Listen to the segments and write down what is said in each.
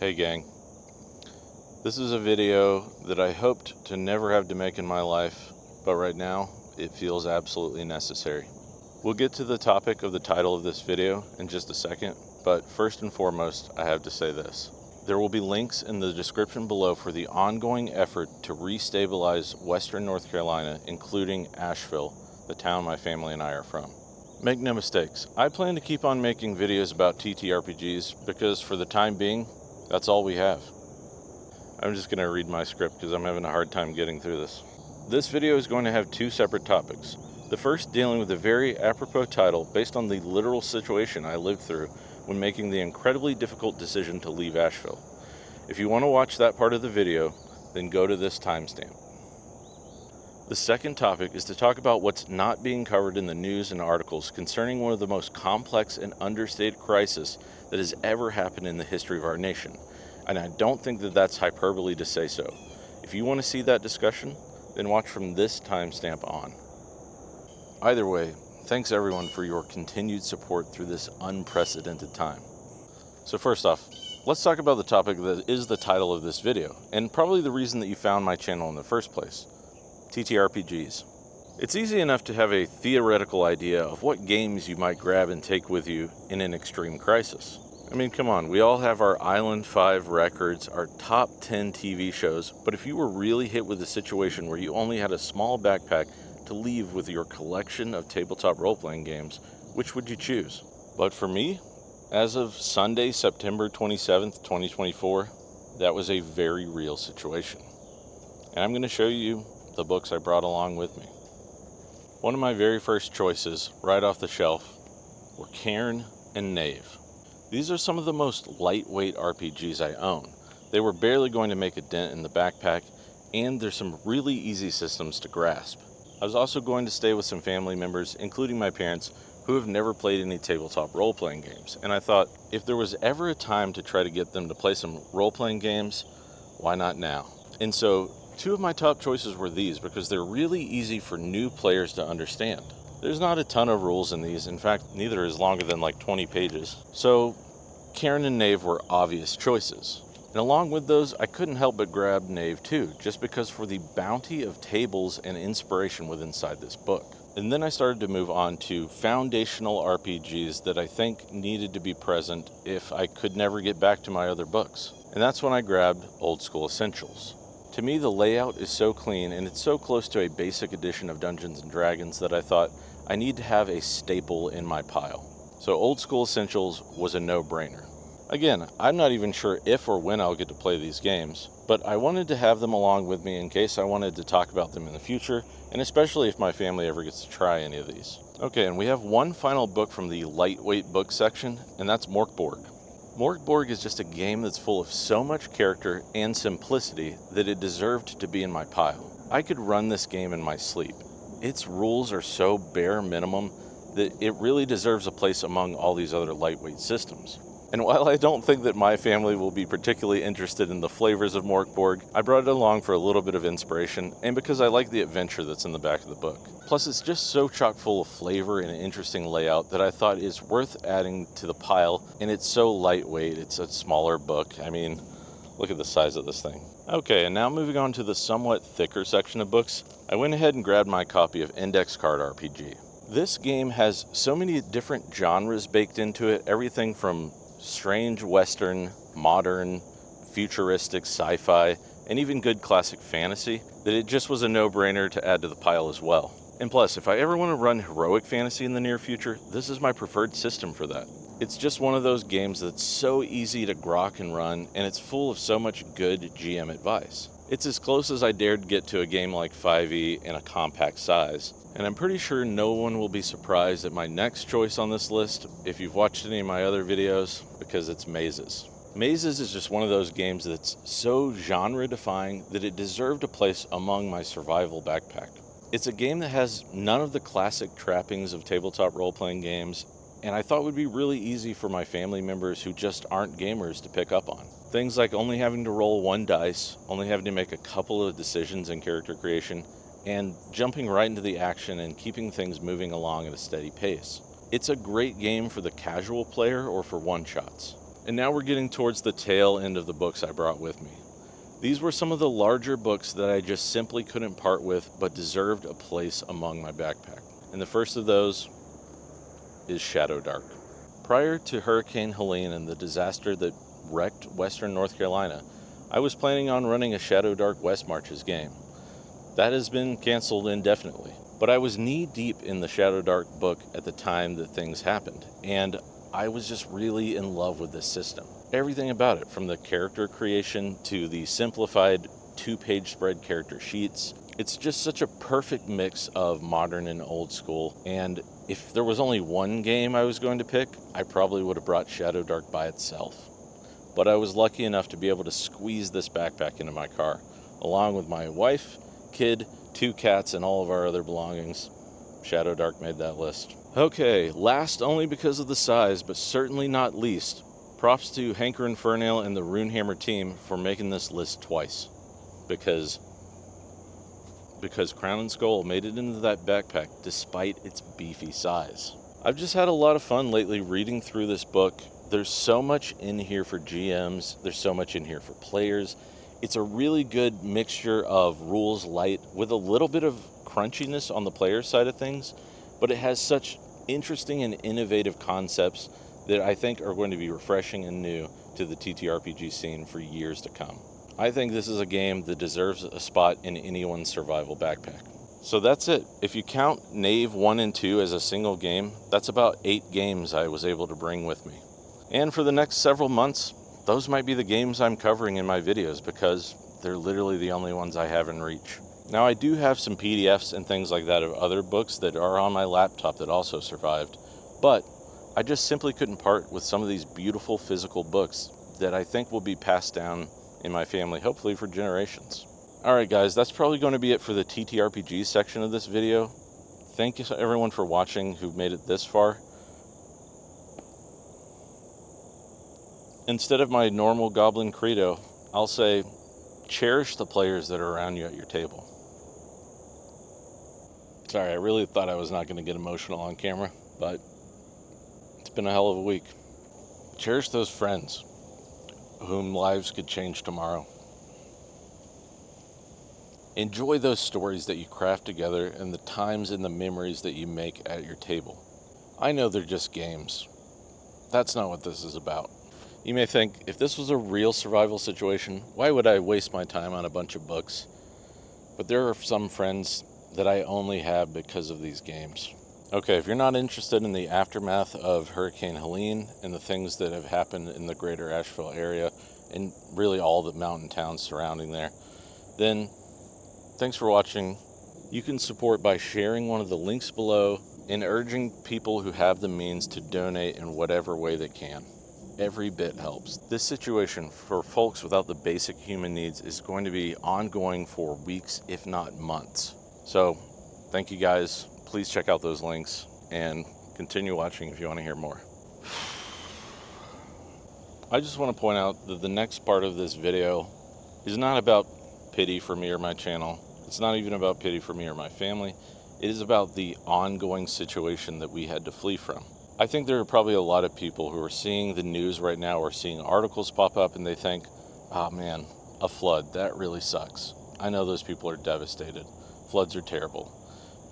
Hey gang, this is a video that I hoped to never have to make in my life, but right now it feels absolutely necessary. We'll get to the topic of the title of this video in just a second, but first and foremost I have to say this. There will be links in the description below for the ongoing effort to restabilize Western North Carolina, including Asheville, the town my family and I are from. Make no mistakes, I plan to keep on making videos about TTRPGs because for the time being, that's all we have. I'm just going to read my script because I'm having a hard time getting through this. This video is going to have two separate topics. The first dealing with a very apropos title based on the literal situation I lived through when making the incredibly difficult decision to leave Asheville. If you want to watch that part of the video, then go to this timestamp. The second topic is to talk about what's not being covered in the news and articles concerning one of the most complex and understated crises that has ever happened in the history of our nation. And I don't think that that's hyperbole to say so. If you want to see that discussion, then watch from this timestamp on. Either way, thanks everyone for your continued support through this unprecedented time. So first off, let's talk about the topic that is the title of this video, and probably the reason that you found my channel in the first place, TTRPGs. It's easy enough to have a theoretical idea of what games you might grab and take with you in an extreme crisis. I mean, come on, we all have our Island 5 records, our top 10 TV shows, but if you were really hit with a situation where you only had a small backpack to leave with your collection of tabletop role-playing games, which would you choose? But for me, as of Sunday, September 27th, 2024, that was a very real situation. And I'm going to show you the books I brought along with me. One of my very first choices, right off the shelf, were Cairn and Knave. These are some of the most lightweight RPGs I own. They were barely going to make a dent in the backpack, and there's some really easy systems to grasp. I was also going to stay with some family members, including my parents, who have never played any tabletop role-playing games, and I thought, if there was ever a time to try to get them to play some role-playing games, why not now? And so, two of my top choices were these because they're really easy for new players to understand. There's not a ton of rules in these. In fact, neither is longer than like 20 pages. So Cairn and Knave were obvious choices. And along with those, I couldn't help but grab Knave too, just because for the bounty of tables and inspiration within this book. And then I started to move on to foundational RPGs that I think needed to be present if I could never get back to my other books. And that's when I grabbed Old School Essentials. To me, the layout is so clean and it's so close to a basic edition of Dungeons and Dragons that I thought I need to have a staple in my pile. So Old School Essentials was a no-brainer. Again, I'm not even sure if or when I'll get to play these games, but I wanted to have them along with me in case I wanted to talk about them in the future, and especially if my family ever gets to try any of these. Okay, and we have one final book from the lightweight book section, and that's Mörk Borg. Mörk Borg is just a game that's full of so much character and simplicity that it deserved to be in my pile. I could run this game in my sleep. Its rules are so bare minimum that it really deserves a place among all these other lightweight systems. And while I don't think that my family will be particularly interested in the flavors of Mörk Borg, I brought it along for a little bit of inspiration and because I like the adventure that's in the back of the book. Plus it's just so chock full of flavor and an interesting layout that I thought it's worth adding to the pile, and it's so lightweight, it's a smaller book. I mean, look at the size of this thing. Okay, and now moving on to the somewhat thicker section of books, I went ahead and grabbed my copy of Index Card RPG. This game has so many different genres baked into it, everything from strange Western, modern, futuristic sci-fi, and even good classic fantasy, that it just was a no-brainer to add to the pile as well. And plus, if I ever want to run heroic fantasy in the near future, this is my preferred system for that. It's just one of those games that's so easy to grok and run, and it's full of so much good GM advice. It's as close as I dared get to a game like 5e in a compact size, and I'm pretty sure no one will be surprised at my next choice on this list if you've watched any of my other videos, because it's Mazes. Mazes is just one of those games that's so genre-defying that it deserved a place among my survival backpack. It's a game that has none of the classic trappings of tabletop role-playing games, and I thought it would be really easy for my family members who just aren't gamers to pick up on. Things like only having to roll one dice, only having to make a couple of decisions in character creation, and jumping right into the action and keeping things moving along at a steady pace. It's a great game for the casual player or for one-shots. And now we're getting towards the tail end of the books I brought with me. These were some of the larger books that I just simply couldn't part with, but deserved a place among my backpack. And the first of those is Shadow Dark. Prior to Hurricane Helene and the disaster that wrecked Western North Carolina, I was planning on running a Shadow Dark West Marches game. That has been canceled indefinitely. But I was knee-deep in the Shadow Dark book at the time that things happened, and I was just really in love with this system. Everything about it, from the character creation to the simplified two-page spread character sheets, it's just such a perfect mix of modern and old school. And if there was only one game I was going to pick, I probably would have brought Shadow Dark by itself. But I was lucky enough to be able to squeeze this backpack into my car, along with my wife, kid, 2 cats, and all of our other belongings. Shadow Dark made that list. Okay, last only because of the size, but certainly not least, props to Hankerin Fernale and the Runehammer team for making this list twice, because Crown and Skull made it into that backpack despite its beefy size. I've just had a lot of fun lately reading through this book. There's so much in here for GMs, there's so much in here for players. It's a really good mixture of rules light with a little bit of crunchiness on the player side of things, but it has such interesting and innovative concepts that I think are going to be refreshing and new to the TTRPG scene for years to come. I think this is a game that deserves a spot in anyone's survival backpack. So that's it. If you count Knave 1 and 2 as a single game, that's about 8 games I was able to bring with me. And for the next several months, those might be the games I'm covering in my videos because they're literally the only ones I have in reach. Now I do have some PDFs and things like that of other books that are on my laptop that also survived, but I just simply couldn't part with some of these beautiful physical books that I think will be passed down in my family, hopefully for generations. Alright guys, that's probably going to be it for the TTRPG section of this video. Thank you everyone for watching who made it this far. Instead of my normal goblin credo, I'll say, cherish the players that are around you at your table. Sorry, I really thought I was not going to get emotional on camera, but it's been a hell of a week. Cherish those friends whom lives could change tomorrow. Enjoy those stories that you craft together and the times and the memories that you make at your table. I know they're just games. That's not what this is about. You may think, if this was a real survival situation, why would I waste my time on a bunch of books? But there are some friends that I only have because of these games. Okay, if you're not interested in the aftermath of Hurricane Helene and the things that have happened in the greater Asheville area and really all the mountain towns surrounding there, then thanks for watching. You can support by sharing one of the links below and urging people who have the means to donate in whatever way they can. Every bit helps. This situation for folks without the basic human needs is going to be ongoing for weeks, if not months. So thank you guys. Please check out those links and continue watching if you want to hear more. I just want to point out that the next part of this video is not about pity for me or my channel. It's not even about pity for me or my family. It is about the ongoing situation that we had to flee from. I think there are probably a lot of people who are seeing the news right now or seeing articles pop up and they think, oh man, a flood, that really sucks. I know those people are devastated. Floods are terrible.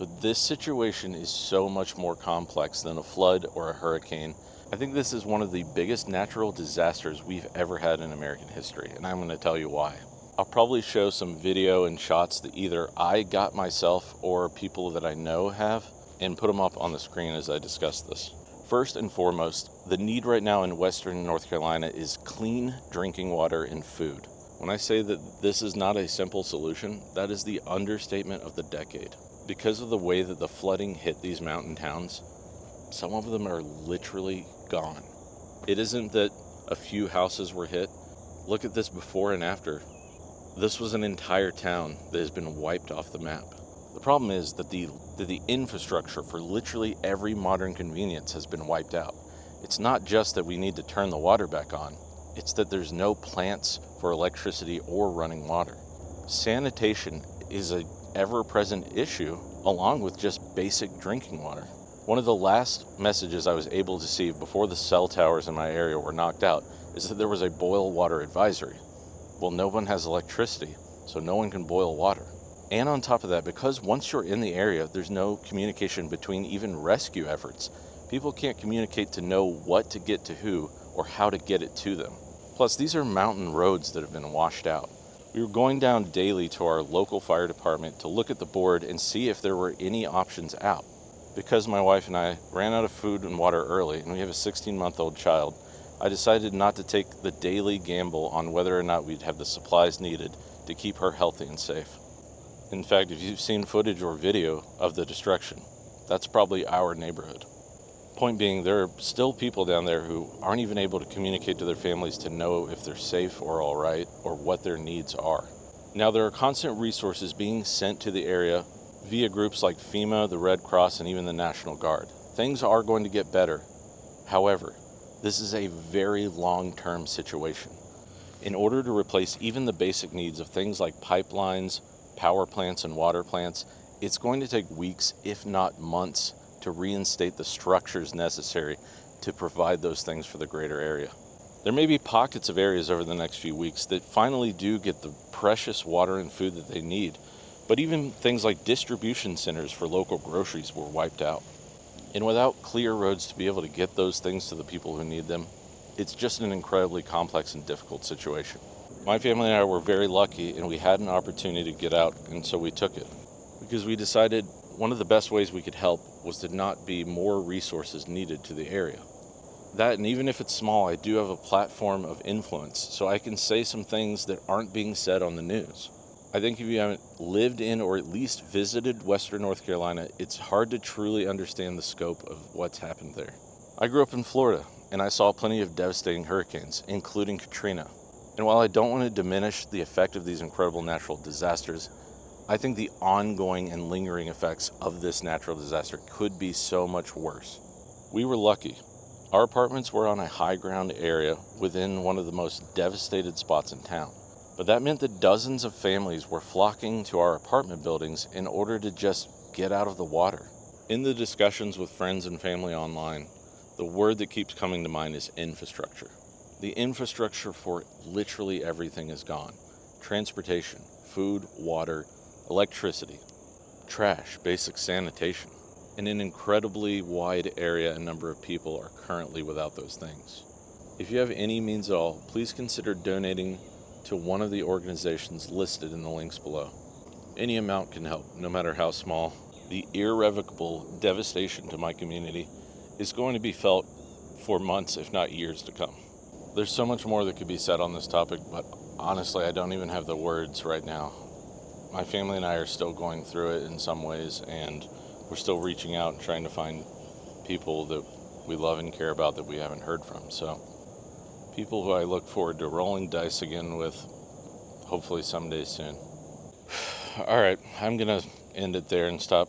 But this situation is so much more complex than a flood or a hurricane. I think this is one of the biggest natural disasters we've ever had in American history, and I'm going to tell you why. I'll probably show some video and shots that either I got myself or people that I know have, and put them up on the screen as I discuss this. First and foremost, the need right now in Western North Carolina is clean drinking water and food. When I say that this is not a simple solution, that is the understatement of the decade. Because of the way that the flooding hit these mountain towns, some of them are literally gone. It isn't that a few houses were hit. Look at this before and after. This was an entire town that has been wiped off the map. The problem is that the infrastructure for literally every modern convenience has been wiped out. It's not just that we need to turn the water back on, it's that there's no plants for electricity or running water. Sanitation is a ever-present issue along with just basic drinking water. One of the last messages I was able to see before the cell towers in my area were knocked out is that there was a boil water advisory. Well, no one has electricity, so no one can boil water. And on top of that, because once you're in the area, there's no communication between even rescue efforts. People can't communicate to know what to get to who or how to get it to them. Plus, these are mountain roads that have been washed out. We were going down daily to our local fire department to look at the board and see if there were any options out. Because my wife and I ran out of food and water early, and we have a 16-month-old child, I decided not to take the daily gamble on whether or not we'd have the supplies needed to keep her healthy and safe. In fact, if you've seen footage or video of the destruction, that's probably our neighborhood. Point being, there are still people down there who aren't even able to communicate to their families to know if they're safe or all right or what their needs are. Now, there are constant resources being sent to the area via groups like FEMA, the Red Cross, and even the National Guard. Things are going to get better. However, this is a very long-term situation. In order to replace even the basic needs of things like pipelines, power plants and water plants, it's going to take weeks, if not months, to reinstate the structures necessary to provide those things for the greater area. There may be pockets of areas over the next few weeks that finally do get the precious water and food that they need, but even things like distribution centers for local groceries were wiped out. And without clear roads to be able to get those things to the people who need them, it's just an incredibly complex and difficult situation. My family and I were very lucky, and we had an opportunity to get out, and so we took it. Because we decided one of the best ways we could help was to not be more resources needed to the area. That, and even if it's small, I do have a platform of influence, so I can say some things that aren't being said on the news. I think if you haven't lived in or at least visited Western North Carolina, it's hard to truly understand the scope of what's happened there. I grew up in Florida, and I saw plenty of devastating hurricanes, including Katrina. And while I don't want to diminish the effect of these incredible natural disasters, I think the ongoing and lingering effects of this natural disaster could be so much worse. We were lucky. Our apartments were on a high ground area within one of the most devastated spots in town. But that meant that dozens of families were flocking to our apartment buildings in order to just get out of the water. In the discussions with friends and family online, the word that keeps coming to mind is infrastructure. The infrastructure for literally everything is gone. Transportation, food, water, electricity, trash, basic sanitation. And an incredibly wide area and number of people are currently without those things. If you have any means at all, please consider donating to one of the organizations listed in the links below. Any amount can help, no matter how small. The irrevocable devastation to my community is going to be felt for months, if not years, to come. There's so much more that could be said on this topic, but honestly, I don't even have the words right now. My family and I are still going through it in some ways, and we're still reaching out and trying to find people that we love and care about that we haven't heard from. So, people who I look forward to rolling dice again with, hopefully someday soon. All right, I'm gonna end it there and stop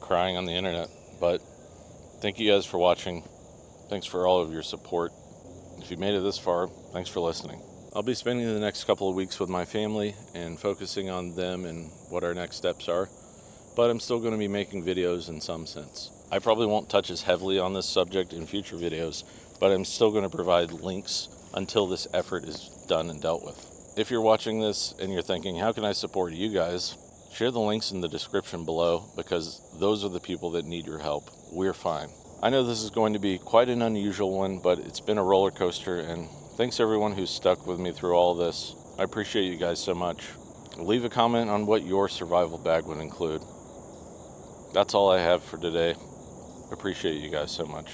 crying on the internet, but thank you guys for watching. Thanks for all of your support. If you made it this far, thanks for listening. I'll be spending the next couple of weeks with my family and focusing on them and what our next steps are, but I'm still going to be making videos in some sense. I probably won't touch as heavily on this subject in future videos, but I'm still going to provide links until this effort is done and dealt with. If you're watching this and you're thinking, how can I support you guys? Share the links in the description below, because those are the people that need your help. We're fine. I know this is going to be quite an unusual one, but it's been a roller coaster, and thanks everyone who's stuck with me through all this. I appreciate you guys so much. Leave a comment on what your survival bag would include. That's all I have for today. Appreciate you guys so much.